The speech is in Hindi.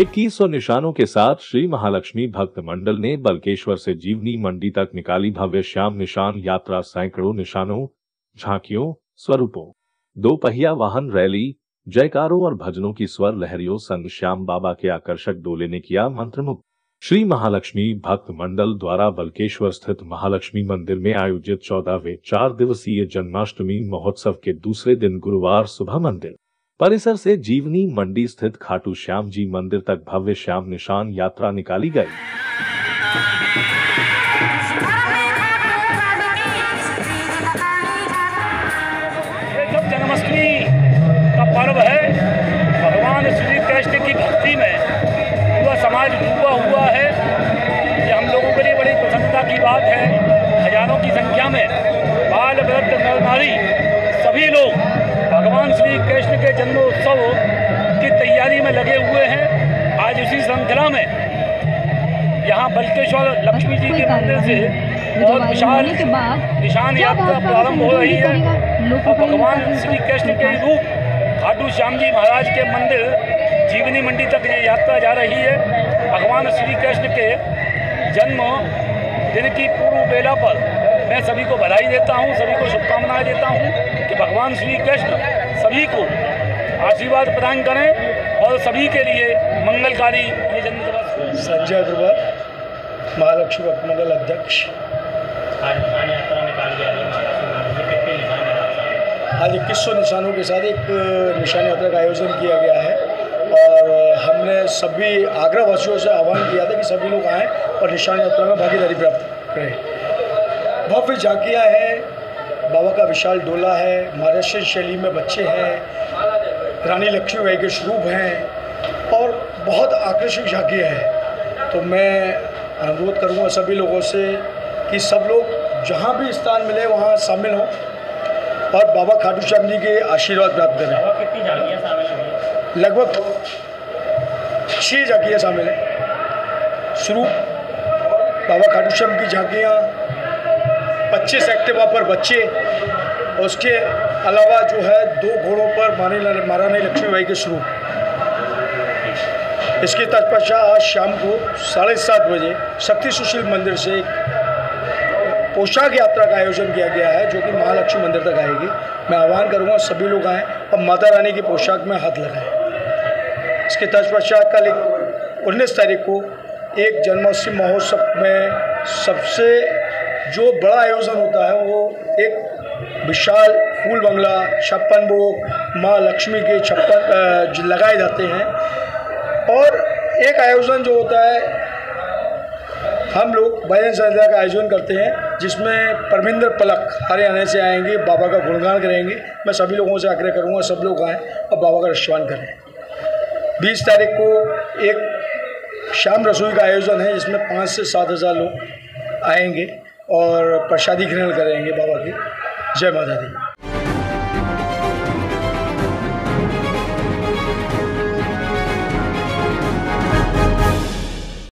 2100 निशानों के साथ श्री महालक्ष्मी भक्त मंडल ने बल्केश्वर से जीवनी मंडी तक निकाली भव्य श्याम निशान यात्रा। सैकड़ों निशानों, झांकियों, स्वरूपों, दो पहिया वाहन रैली, जयकारों और भजनों की स्वर लहरियों संग श्याम बाबा के आकर्षक डोले ने किया मंत्रमुग्ध। श्री महालक्ष्मी भक्त मंडल द्वारा बल्केश्वर स्थित महालक्ष्मी मंदिर में आयोजित 14वें 4 दिवसीय जन्माष्टमी महोत्सव के दूसरे दिन गुरुवार सुबह मंदिर परिसर से जीवनी मंडी स्थित खाटू श्याम जी मंदिर तक भव्य श्याम निशान यात्रा निकाली गई। जब जन्माष्टमी का पर्व है, भगवान श्री कृष्ण की भक्ति में समाज डूबा हुआ है। ये हम लोगों के लिए बड़ी प्रसन्नता की बात है। हजारों की संख्या में बाल वृद्ध नर नारी सभी लोग भगवान श्री कृष्ण के जन्मोत्सव की तैयारी में लगे हुए हैं। आज उसी श्रृंखला में यहाँ बल्केश्वर लक्ष्मी जी के मंदिर से बहुत विशाल निशान यात्रा प्रारंभ हो रही है और भगवान श्री कृष्ण के रूप खाटू श्याम जी महाराज के मंदिर जीवनी मंडी तक ये यात्रा जा रही है। भगवान श्री कृष्ण के जन्म दिन की पूर्व बेला पर मैं सभी को बधाई देता हूँ, सभी को शुभकामनाएं देता हूँ कि भगवान श्री कृष्ण सभी को आशीर्वाद प्रदान करें और सभी के लिए मंगलकारी ये जन्म दिवस। संजय अग्रवाल, महालक्ष्मी भक्त मंडल अध्यक्ष। आज 2100 निशानों के साथ एक निशान यात्रा का आयोजन किया गया है और हमने सभी आगरा वासियों से आह्वान किया था कि सभी लोग आएँ और निशान यात्रा में भागीदारी प्राप्त करें। भव्य झांकियाँ हैं, बाबा का विशाल डोला है, महाराष्ट्र शैली में बच्चे हैं, रानी लक्ष्मीबाई के स्वरूप हैं और बहुत आकर्षक झांकियाँ हैं। तो मैं अनुरोध करूँगा सभी लोगों से कि सब लोग जहाँ भी स्थान मिले वहाँ शामिल हों और बाबा खाटू श्याम जी के आशीर्वाद प्राप्त करें। लगभग 6 झांकियाँ शामिल हैं। शुरू बाबा खाटू श्याम की झांकियाँ, 25 एक्टिव पर बच्चे और उसके अलावा जो है 2 घोड़ों पर महारानी लक्ष्मीबाई के स्वरूप। इसके तत्पश्चात आज शाम को 7:30 बजे शक्ति सुशील मंदिर से एक पोशाक यात्रा का आयोजन किया गया है जो कि महालक्ष्मी मंदिर तक आएगी। मैं आह्वान करूँगा सभी लोग आएँ और माता रानी की पोशाक में हाथ लगाएं। इसके तत्पश्चात कल 19 तारीख को एक जन्माष्टमी महोत्सव में सबसे जो बड़ा आयोजन होता है वो एक विशाल फूल बंगला 56 भोग माँ लक्ष्मी के 56 लगाए जाते हैं और एक आयोजन जो होता है हम लोग भजन संध्या का आयोजन करते हैं जिसमें परमिंद्र पलक हरियाणा से आएंगे, बाबा का गुणगान करेंगे। मैं सभी लोगों से आग्रह करूंगा सब लोग आएँ और बाबा का रक्षान करें। 20 तारीख को एक शाम रसोई का आयोजन है जिसमें 5 से 7 हज़ार लोग आएंगे और प्रसादी ग्रहण करेंगे बाबा की। जय माता दी।